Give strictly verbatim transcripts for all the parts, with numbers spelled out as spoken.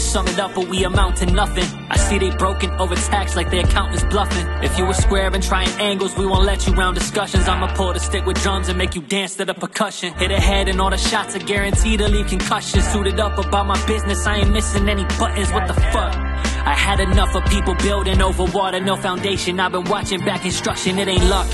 sung it up, but we amount to nothing. I see they broken, overtaxed like their accountant's bluffing. If you were square and trying angles, we won't let you round discussions. I'ma pull the stick with drums and make you dance to the percussion. Hit a head and all the shots are guaranteed to leave concussions. Suited up about my business, I ain't missing any buttons, what the fuck? I had enough of people building over water, no foundation. I've been watching back instruction, it ain't luck.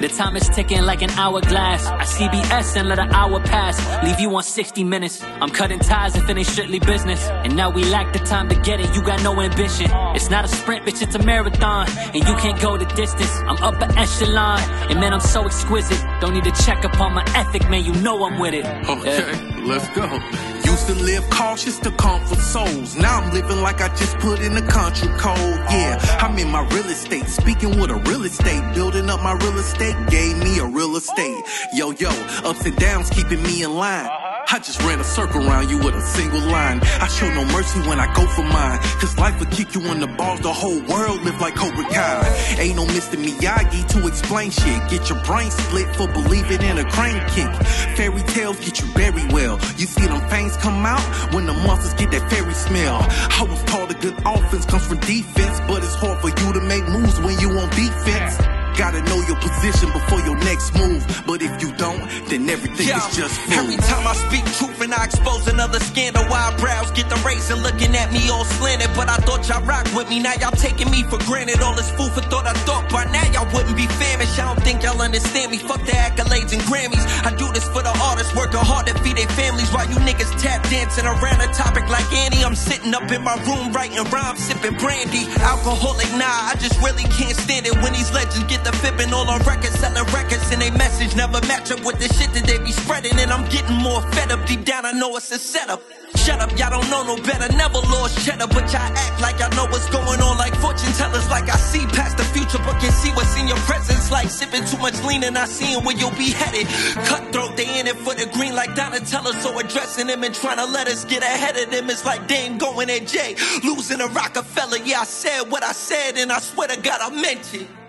The time is ticking like an hourglass. I C B S and let an hour pass. Leave you on sixty minutes. I'm cutting ties if it ain't strictly business. And now we lack the time to get it. You got no ambition. It's not a sprint, bitch, it's a marathon. And you can't go the distance. I'm upper echelon. And man, I'm so exquisite. Don't need to check up on my ethic, man. You know I'm with it. Okay, yeah. Let's go. Used to live cautious to comfort souls. Now I'm living like I just put in the country code. Yeah, I'm in my real estate, speaking with a real estate, building up my real estate, gave me a real estate. Yo, yo, ups and downs keeping me in line. I just ran a circle around you with a single line. I show no mercy when I go for mine, cause life will kick you in the balls. The whole world live like Cobra Kai. Ain't no Mister Miyagi to explain shit. Get your brain split for believing in a crane kick. Fairy tales get you buried well. You see them fangs come out when the monsters get that fairy smell. I was taught a good offense comes from defense, but it's hard for you to make moves when you on defense. Gotta know your position before your next move, but if you don't, then everything Yo, is just food. Every time I speak truth and I expose another scandal, eyebrows get the razor looking at me all slanted. But I thought y'all rock with me, now y'all taking me for granted. All this food for thought I thought by now y'all wouldn't be famished. I don't think y'all understand me, fuck the accolades and Grammys. I do this for the artists, working hard to feed their families, while you niggas tap dancing around a topic like Annie. I'm sitting up in my room writing rhymes, sipping brandy. Alcoholic, nah, I just really can't stand it when these legends get the fibbing all on records, selling records, and they message never match up with the shit that they be spreading. And I'm getting more fed up, deep down I know it's a setup. Shut up, y'all don't know no better, never lost cheddar. But y'all act like y'all know what's going on, like fortune tellers. Like I see past the future, but can see what's in your presence. Like sipping too much lean and not seeing where you'll be headed. Cutthroat, they in it for the green like Donatella. So addressing them and trying to let us get ahead of them, it's like they ain't going at Jay. Losing a Rockefeller, yeah I said what I said, and I swear to God I meant it.